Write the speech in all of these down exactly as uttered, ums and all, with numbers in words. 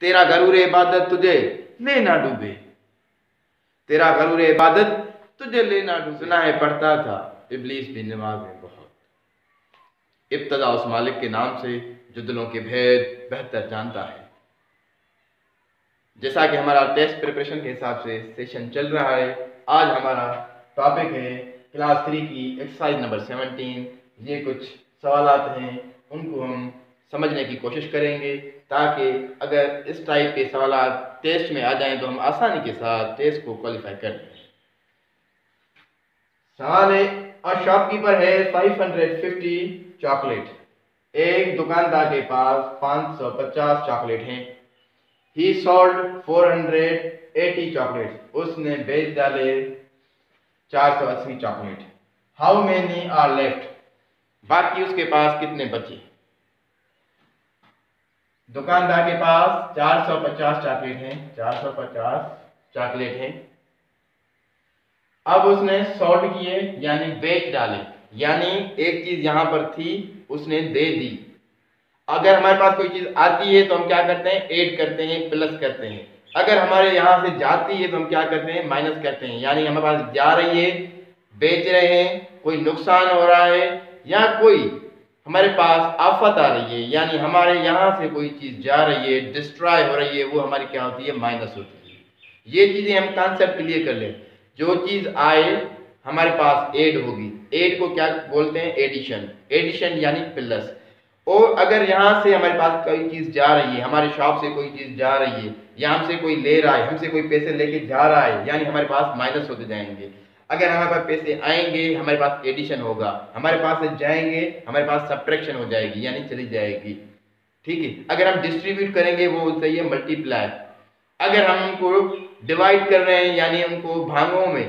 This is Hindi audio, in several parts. तेरा गरूर इबादत तुझे ले ना डूबे, तेरा गरूर इबादत तुझे ले ना डूबे। सुना है पढ़ता था इबलीस भी नमाज में बहुत। इब्तदा उस मालिक के नाम से जो दिलों के भेद बेहतर जानता है। जैसा कि हमारा टेस्ट प्रिपरेशन के हिसाब से सेशन चल रहा है, आज हमारा टॉपिक है क्लास थ्री की एक्सरसाइज नंबर सेवनटीन। ये कुछ सवालात हैं, उनको हम समझने की कोशिश करेंगे ताकि अगर इस टाइप के सवाल टेस्ट में आ जाएं तो हम आसानी के साथ टेस्ट को क्वालिफाई कर लें। सवाल है, और शॉपकीपर है पाँच सौ पचास चॉकलेट। एक दुकानदार के पास पाँच सौ पचास चॉकलेट हैं। ही सोल्ड चार सौ अस्सी चॉकलेट। उसने बेच डाले चार सौ अस्सी chocolate. How many are left? बाकी उसके पास कितने बचे? दुकानदार के पास चार सौ पचास चॉकलेट हैं, चार सौ पचास चॉकलेट हैं। अब उसने सोल्ड किए यानी बेच डाले, यानी एक चीज यहाँ पर थी उसने दे दी। अगर हमारे पास कोई चीज आती है तो हम क्या करते हैं? ऐड करते हैं, प्लस करते हैं। अगर हमारे यहाँ से जाती है तो हम क्या करते हैं? माइनस करते हैं। यानी हमारे पास जा रही है, बेच रहे हैं, कोई नुकसान हो रहा है या कोई हमारे पास आफत आ रही है, यानी हमारे यहाँ से कोई चीज़ जा रही है, डिस्ट्रॉय हो रही है, वो हमारी क्या होती है? माइनस होती है। ये चीज़ें हम कॉन्सेप्ट क्लियर कर लें। जो चीज़ आए हमारे पास ऐड होगी, ऐड को क्या बोलते हैं? एडिशन। एडिशन यानी प्लस। और अगर यहाँ से हमारे पास कोई चीज़ जा रही है, हमारे शॉप से कोई चीज़ जा रही है या हमसे कोई ले रहा है, हमसे कोई पैसे लेके जा रहा है, यानी हमारे पास माइनस होते जाएंगे। अगर हमारे पास पैसे आएंगे हमारे पास एडिशन होगा, हमारे पास से जाएंगे हमारे पास सब्ट्रैक्शन हो जाएगी, यानी चली जाएगी। ठीक है, अगर हम डिस्ट्रीब्यूट करेंगे वो होता है मल्टीप्लाई। अगर हम उनको डिवाइड कर रहे हैं यानी उनको भागों में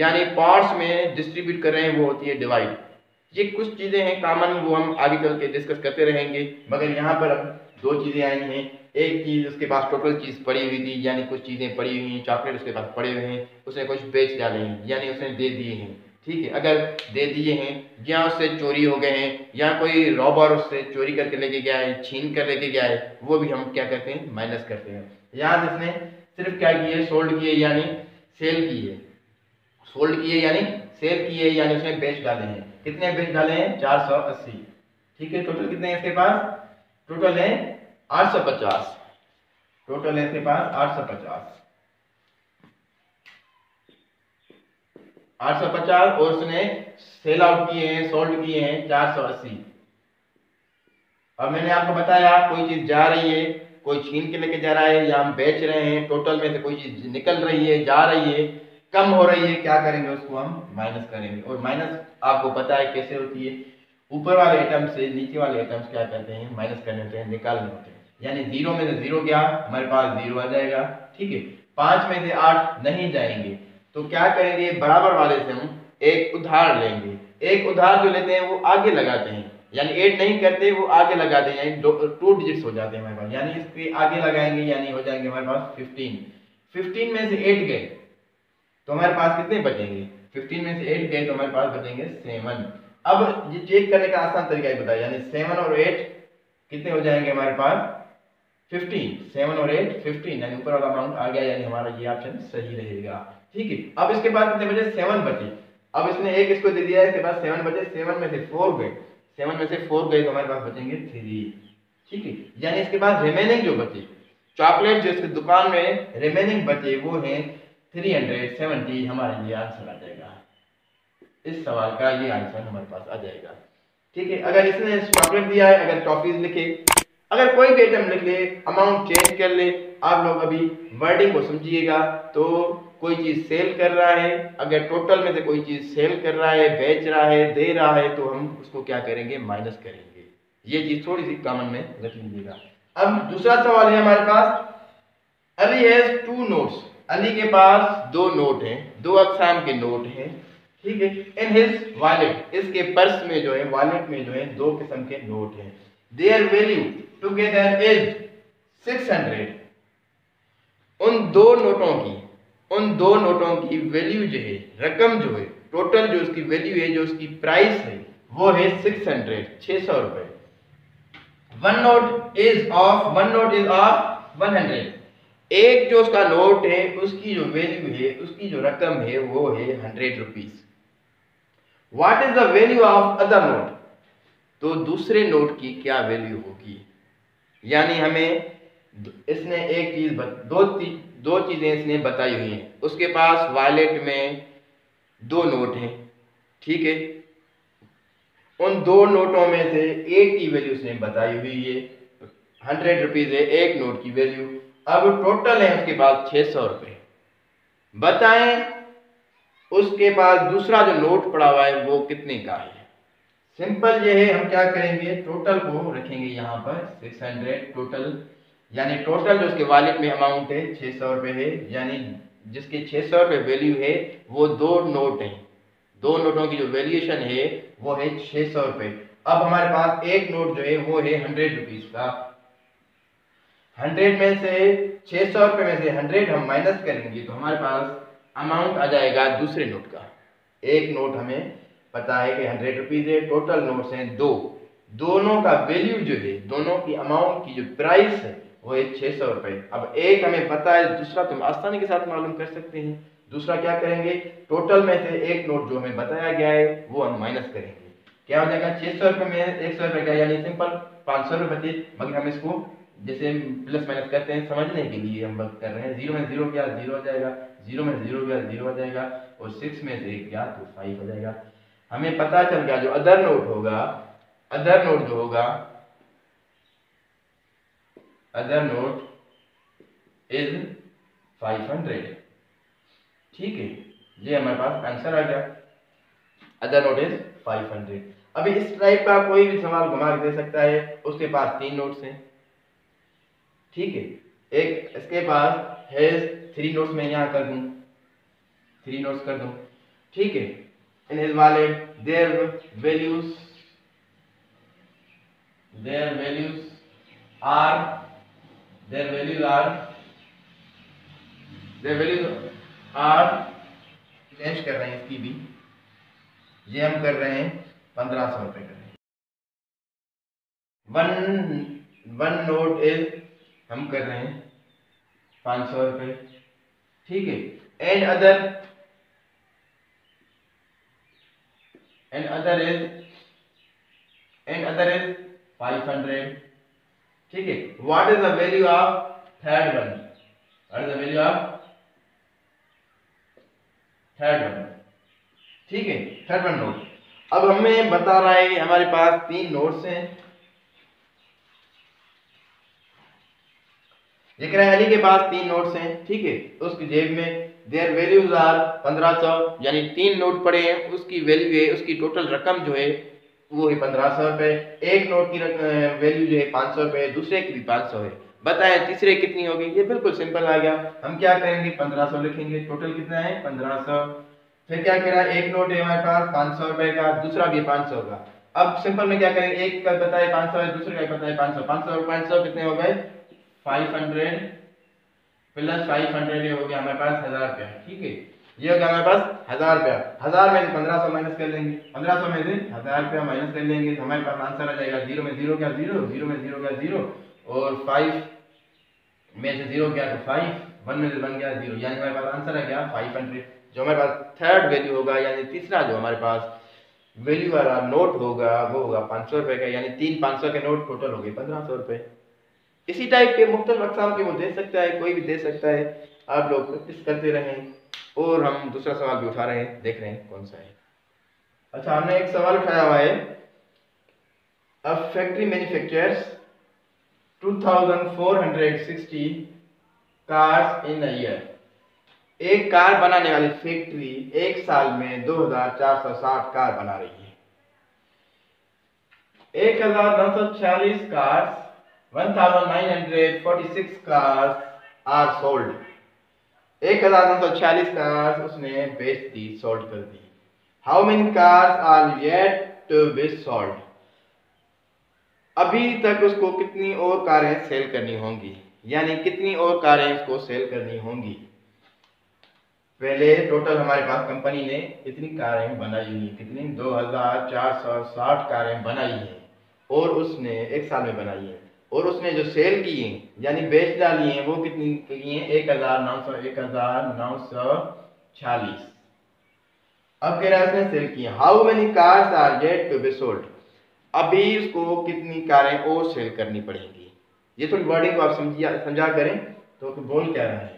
यानी पार्ट्स में डिस्ट्रीब्यूट कर रहे हैं, वो होती है डिवाइड। ये कुछ चीज़ें हैं कॉमन, वो हम आगे चल के डिस्कस करते रहेंगे। मगर यहाँ पर अब दो चीज़ें आई हैं। एक चीज़ उसके पास टोटल चीज़ पड़ी हुई थी, यानी कुछ चीज़ें पड़ी हुई हैं, चॉकलेट उसके पास पड़े हुए हैं, उसने कुछ बेच डाले हैं यानी उसने दे दिए हैं। ठीक है, अगर दे दिए हैं या उससे चोरी हो गए हैं या कोई रॉबर उससे चोरी करके लेके गया है, छीन कर लेके गया है, वो भी हम क्या करते हैं? माइनस करते हैं। यहाँ इसने सिर्फ क्या किए? सोल्ड किए यानी सेल किए, सोल्ड किए यानी सेल किए, यानी उसने बेच डाले हैं। कितने बेच डाले हैं? चार सौ अस्सी। ठीक है, टोटल कितने हैं इसके पास? टोटल है आठ सौ पचास। टोटल है इसके पास आठ सौ पचास आठ सौ पचास, और उसने सेल आउट किए हैं, सोल्ड किए हैं चार सौ अस्सी। और मैंने आपको बताया कोई चीज जा रही है, कोई छीन के लेके जा रहा है या हम बेच रहे हैं, टोटल में से कोई चीज निकल रही है, जा रही है, कम हो रही है, क्या करेंगे? उसको हम माइनस करेंगे। और माइनस आपको पता है कैसे होती है? ऊपर वाले आइटम से नीचे वाले आइटम्स क्या करते हैं? माइनस करने होते हैं, निकालने होते हैं। यानी जीरो में से जीरो गया, हमारे पास जीरो आ जाएगा। ठीक है, पाँच में से आठ नहीं जाएंगे तो क्या करेंगे? बराबर वाले से हम एक उधार लेंगे। एक उधार जो लेते हैं वो आगे लगाते हैं, यानी ऐड नहीं करते, वो आगे लगाते हैं, यानी टू डिजिट्स हो जाते हैं हमारे पास। यानी इसके आगे लगाएंगे यानी हो जाएंगे हमारे पास फिफ्टीन। फिफ्टीन में से एट गए तो हमारे पास कितने बचेंगे? फिफ्टीन में से एट गए तो हमारे पास बचेंगे सेवन। अब ये चेक करने का आसान तरीका ही बताया, यानी सेवन और एट कितने हो जाएंगे हमारे पास? फिफ्टीन। सेवन और एट फिफ्टीन, यानी ऊपर वाला अमाउंट आ गया, यानी हमारा ये ऑप्शन सही रहेगा। ठीक है, अब इसके बाद कितने बचे? सेवन बचे। अब इसने एक इसको दे दिया, इसके बाद सेवन बचे, सेवन में से फोर गए, सेवन में से फोर गए तो हमारे पास बचेंगे थ्री। ठीक है, यानी इसके बाद रिमेनिंग जो बचे चॉकलेट जो इसकी दुकान में रिमेनिंग बचे वो है तीन सौ सत्तर। हमारे लिए आंसर आ जाएगा, इस सवाल का ये आंसर हमारे पास आ जाएगा। ठीक है, अगर इसने चॉकलेट दिया है, अगर टॉफीज लिखे, अगर कोई भी आइटम लिख ले, अमाउंट चेंज कर ले, आप लोग अभी वर्डिंग को समझिएगा। तो कोई चीज़ सेल कर रहा है, अगर टोटल में से कोई चीज़ सेल कर रहा है, बेच रहा है, दे रहा है, तो हम उसको क्या करेंगे? माइनस करेंगे। ये चीज़ थोड़ी सी कॉमन में रख लीजिएगा। अब दूसरा सवाल है हमारे पास, Ali has two notes. Ali के पास दो नोट हैं, दो अकसाम के नोट हैं। ठीक है, इन हिज वॉलेट, इसके पर्स में जो है, वॉलेट में जो है, दो किस्म के नोट हैं। Their value together is six hundred. उन दो नोटों की उन दो नोटों की वैल्यू जो है, रकम जो है, टोटल जो उसकी वैल्यू है, जो उसकी प्राइस है, वो है सिक्स हंड्रेड, छः सौ रुपये। One note is of one note is of hundred. एक जो उसका नोट है उसकी जो वैल्यू है, उसकी जो रकम है वो है hundred rupees. What is the value of other note, तो दूसरे नोट की क्या वैल्यू होगी। यानी हमें इसने एक चीज दो दो चीजें इसने बताई हुई हैं। उसके पास वॉलेट में दो नोट हैं, ठीक है। उन दो नोटों में से एक की वैल्यू उसने बताई हुई है, हंड्रेड रुपीज है एक नोट की वैल्यू। अब टोटल है उसके पास छः सौ रुपये। बताएं उसके पास दूसरा जो नोट पड़ा हुआ है वो कितने का है। सिंपल ये है, हम क्या करेंगे टोटल को रखेंगे यहाँ पर सिक्स हंड्रेड टोटल। यानी टोटल जो उसके वॉलेट में अमाउंट है छः सौ रुपये है। यानी जिसके छः सौ रुपये वैल्यू है वो दो नोट हैं, दो नोटों की जो वैल्यूएशन है वो है छः सौ रुपये। अब हमारे पास एक नोट जो है वो है हंड्रेड रुपीज़ का। हंड्रेड में से छः सौ रुपये में से हंड्रेड हम माइनस करेंगे तो हमारे पास अमाउंट आ जाएगा दूसरे नोट का। एक नोट हमें पता है कि हंड्रेड रुपीज़ है, टोटल नोट्स हैं दो, दोनों का वैल्यू जो है, दोनों की अमाउंट की जो प्राइस है वो है छः सौ रुपये। अब एक हमें पता है, दूसरा तुम आसानी के साथ मालूम कर सकते हैं। दूसरा क्या करेंगे, टोटल में से एक नोट जो हमें बताया गया है वो हम माइनस करेंगे। क्या हो जाएगा, छः सौ रुपये में एक सौ रुपये का, यानी सिंपल पाँच सौ रुपये बचे। मगर हम इसको जैसे प्लस माइनस करते हैं समझने के लिए हम कर रहे हैं। जीरो में जीरो गया जीरो हो जाएगा, जीरो में जीरो गया जीरो हो जाएगा, और सिक्स में से एक गया तो फाइव हो जाएगा। हमें पता चल गया जो अदर नोट होगा, अदर नोट जो होगा, other note is five hundred. ठीक है, ये हमारे पास आंसर आ गया, other note is five hundred. अभी इस टाइप का कोई भी सवाल घुमा के दे सकता है। उसके पास तीन नोट्स हैं, ठीक है। एक इसके पास है थ्री नोट्स, में यहाँ कर दूँ थ्री नोट्स कर दूँ, ठीक है। In his wallet their values their values are their values are their values are change कर रहे हैं। इसकी भी ये हम कर रहे हैं पंद्रह सौ रुपये कर रहे हैं। वन वन नोट इज हम कर रहे हैं पाँच सौ रुपये, ठीक है। And other and other is and other is five hundred, ठीक है। What is the value of third one, what is the value of third one, ठीक है, थर्ड वन नोट। अब हमें बता रहा है कि हमारे पास तीन नोट्स हैं। जिक्र अली के पास तीन नोट्स हैं, ठीक है। उसकी जेब में देयर वैल्यूज आर पंद्रह सौ, यानी तीन नोट पड़े हैं, उसकी वैल्यू है, उसकी टोटल रकम जो है वो है पंद्रह सौ रुपये। एक नोट की वैल्यू जो है पाँच सौ रुपये, दूसरे की भी पाँच सौ है। बताएं तीसरे कितनी होगी। ये बिल्कुल सिंपल आ गया। हम क्या करेंगे पंद्रह सौ लिखेंगे, टोटल कितना है पंद्रह सौ। फिर क्या कह रहा है, एक नोट है हमारे पास पाँच सौ रुपये का, दूसरा भी पाँच सौ का। अब सिंपल में क्या करेंगे, एक का पता है पाँच सौ है, दूसरे का पता है पाँच सौ, पाँच सौ पाँच सौ कितने हो गए five hundred plus five hundred हो गया हमारे पास हजार रुपया, ठीक है। ये हो गया हमारे पास हजार रुपया। हजार में पंद्रह सौ माइनस कर लेंगे, पंद्रह सौ में से हजार रुपया माइनस कर लेंगे तो हमारे पास आंसर आ जाएगा जीरो में जीरो क्या जीरो, जीरो में जीरो क्या जीरो, और फाइव में से जीरो क्या तो फाइव, वन में से वन क्या जीरो। यानी हमारे पास आंसर आ गया फाइव हंड्रेड जो हमारे पास थर्ड वैल्यू होगा। यानी तीसरा जो हमारे पास वैल्यू वाला नोट होगा वो होगा पाँच सौ रुपये का। यानी तीन पाँच सौ के नोट टोटल हो गए पंद्रह सौ रुपये। इसी टाइप के मुख्तलिफ अक़साम के वो दे सकता है, कोई भी दे सकता है। आप लोग प्रैक्टिस करते रहें, और हम दूसरा सवाल भी उठा रहे हैं, देख रहे हैं कौन सा है। अच्छा, हमने एक सवाल उठाया हुआ है। A factory manufactures two thousand four hundred sixty cars in a year. एक कार बनाने वाली फैक्ट्री एक साल में दो हजार चार सौ साठ कार बना रही है। एक हजार नौ सौ छियालीस cars one thousand nine hundred forty six cars are sold. एक हजार नौ सौ छियालीस कार्स उसने बेच दी, सोल्ड कर दी। How many cars are yet to be sold. अभी तक उसको कितनी और कारें सेल करनी होंगी, यानी कितनी और कारें उसको सेल करनी होंगी। पहले टोटल हमारे पास कंपनी ने कितनी कारें बनाई हुई, कितनी दो हजार चार सौ साठ कारें बनाई हैं। और उसने एक साल में बनाई है, और उसने जो सेल किए यानी बेच डाली हैं वो कितनी की हैं, एक हज़ार नौ सौ एक हज़ार नौ सौ छियालीस। अब कह रहा है उसने सेल किए, how many cars are yet to be sold, अभी उसको कितनी कारें और सेल करनी पड़ेंगी। ये थोड़ी वर्डिंग को आप समझिया समझा करें तो बोल क्या रहे हैं।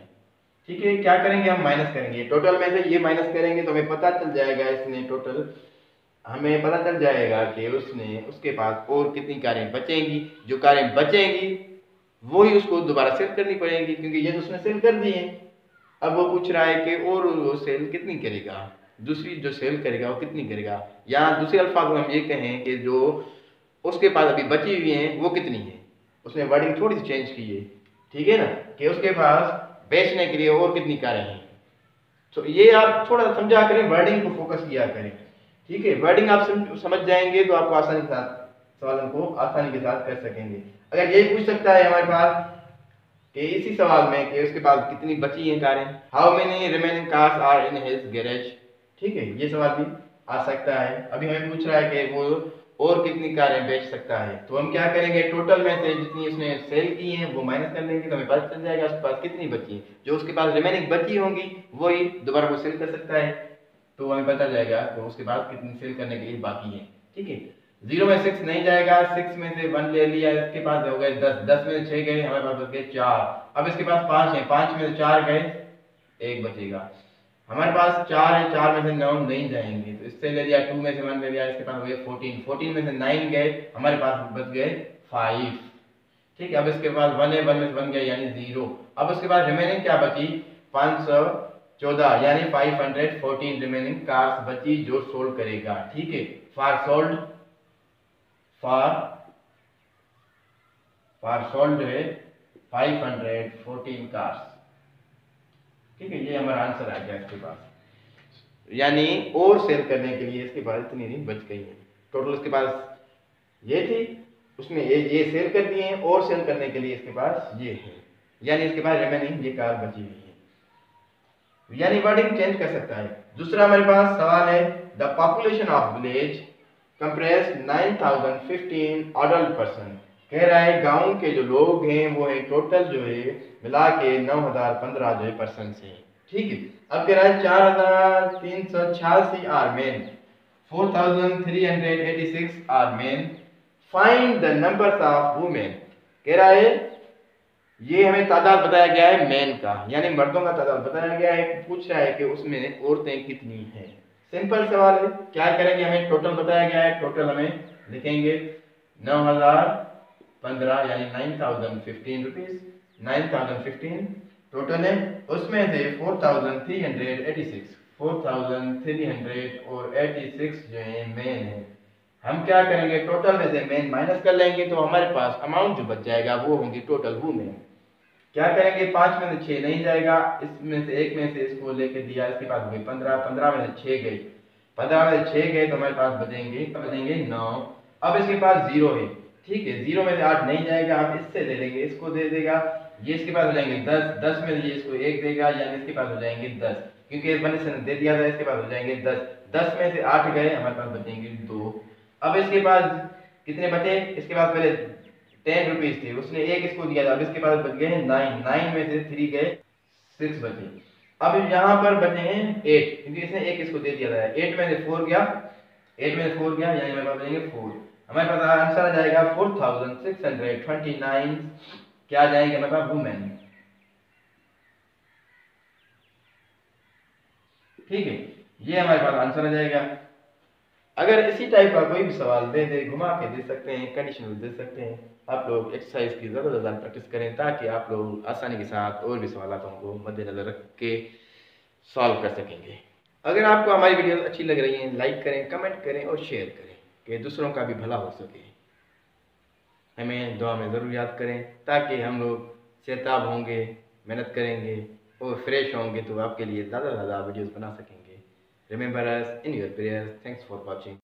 ठीक है, क्या करेंगे हम, माइनस करेंगे टोटल में से, ये माइनस करेंगे तो हमें पता चल जाएगा इसने टोटल, हमें पता चल जाएगा कि उसने उसके पास और कितनी कारें बचेंगी, जो कारें बचेंगी वो ही उसको दोबारा सेल करनी पड़ेंगी क्योंकि ये तो उसने सेल कर दी है। अब वो पूछ रहा है कि और वो सेल कितनी करेगा, दूसरी जो सेल करेगा वो कितनी करेगा, या दूसरे अल्फाज में हम ये कहें कि जो उसके पास अभी बची हुई हैं वो कितनी है। उसने वर्डिंग थोड़ी सी चेंज की है, ठीक है ना, कि उसके पास बेचने के लिए और कितनी कारें हैं। तो ये आप थोड़ा समझा करें, वर्डिंग को फोकस किया करें। ठीक है, वर्डिंग आप समझ जाएंगे तो आपको आसानी के साथ सवालों को आसानी के साथ कर सकेंगे। अगर ये पूछ सकता है हमारे पास कि इसी सवाल में कि उसके पास कितनी बची हैं कारें, how many remaining cars are in his garage. ठीक है, ये सवाल भी आ सकता है। अभी हमें पूछ रहा है कि वो और कितनी कारें बेच सकता है, तो हम क्या करेंगे, टोटल में से जितनी उसने सेल की हैं वो माइनस कर देंगे तो हमें पता चल जाएगा उसके पास कितनी बची है। जो उसके पास रिमेनिंग बची होंगी वही दोबारा वो सेल कर सकता है, तो हमें पता जाएगा तो उसके बाद कितनी सेल करने के लिए बाकी है। ठीक है, जीरो में सिक्स नहीं जाएगा, सिक्स में से वन ले लिया, इसके पास हो गए दस, दस में से छः गए, हमारे पास बच गए चार। अब इसके पास पाँच है, पाँच में से चार गए, एक बचेगा। हमारे पास चार है, चार में से नौ नहीं जाएंगे तो इससे ले लिया, टू में से वन ले लिया, इसके पास हो गए फोर्टीन, फोर्टीन में से नाइन गए, हमारे पास बच गए फाइव। ठीक है, अब इसके पास वन है, वन में से वन गए यानी जीरो। अब उसके पास रिमेनिंग क्या बची, पाँच सौ चौदह यानी five hundred fourteen remaining cars बची जो सोल्ड करेगा। ठीक है, for sold for for sold है फाइव हंड्रेड फोर्टीन कार्स। ठीक है, ये हमारा आंसर आ गया इसके पास, यानी और सेल करने के लिए इसके पास इतनी नहीं बच गई है। टोटल इसके पास ये थी, उसने ये ये सेल कर दिए हैं, और सेल करने के लिए इसके पास ये है, यानी इसके पास रिमेनिंग ये कार बची हुई है। यानी वर्डिंग चेंज कर सकता है। दूसरा हमारे पास सवाल है, the population of village compress nine thousand fifteen adult person. कह रहा है गांव के जो लोग हैं वो है टोटल जो है मिला के नौ हजार पंद्रह जो है पर्सन से। ठीक है, अब कह रहा है चार हजार तीन सौ छियासी are men, four thousand three hundred eighty six are men, find the numbers of women. कह रहा है ये हमें तादाद बताया गया है मेन का, यानी मर्दों का तादाद बताया गया है, पूछ रहा है कि उसमें औरतें कितनी हैं। सिंपल सवाल है, क्या करेंगे, हमें टोटल बताया गया है, टोटल हमें लिखेंगे नौ हजार पंद्रह यानी nine thousand fifteen rupees, nine thousand fifteen total है, उसमें से four thousand three hundred eighty six four thousand three hundred और एटी सिक्स जो है मेन है। हम क्या करेंगे, टोटल में से मेन माइनस कर लेंगे तो हमारे पास अमाउंट जो बच जाएगा वो होंगी टोटल वुमेन। क्या करेंगे, पाँच में से छः नहीं जाएगा, इसमें से एक में से इसको लेके दिया, इसके पास हो गई पंद्रह, पंद्रह में से छः गई, पंद्रह में से छः गए तो हमारे पास बचेंगे बचेंगे नौ। अब इसके पास जीरो है, ठीक है, जीरो में से आठ नहीं जाएगा, आप इससे ले लेंगे, इसको दे देगा, ये इसके पास हो जाएंगे दस, दस में ये इसको एक देगा यानी इसके पास हो जाएंगे दस, क्योंकि मैंने इसने दे दिया था, इसके पास हो जाएंगे दस, दस में से आठ गए, हमारे पास बचेंगे दो। अब इसके पास कितने बचे, इसके पास पहले टेन रुपीज थे, उसने एक इसको दिया था, अब इसके पास बच गए हैं नाइन, नाइन में से थ्री गए सिक्स बचे। अब यहाँ पर बचे हैं एट, क्योंकि इसने एक इसको दे दिया था, एट में से फोर गया, एट में से फोर गया यानी हमारे पास बचेंगे फोर। हमारे पास आंसर आ जाएगा four thousand six hundred twenty nine, क्या आ जाएंगे हमारे पास वुमेन। ठीक है, ये हमारे पास आंसर आ जाएगा। अगर इसी टाइप का कोई भी सवाल दे दे, घुमा के दे सकते हैं, कंडीशनल दे सकते हैं। आप लोग एक्सरसाइज की ज़्यादा से ज़्यादा प्रैक्टिस करें ताकि आप लोग आसानी के साथ और भी सवालों को मद्देनज़र रख के सॉल्व कर सकेंगे। अगर आपको हमारी वीडियोस अच्छी लग रही हैं, लाइक करें, कमेंट करें और शेयर करें कि दूसरों का भी भला हो सके। हमें दुआ में ज़रूर याद करें ताकि हम लोग सेहतयाब होंगे, मेहनत करेंगे और फ्रेश होंगे तो आपके लिए ज़्यादा से ज़्यादा वीडियोज़ बना सकेंगे। Remember us in your prayers. Thanks for watching.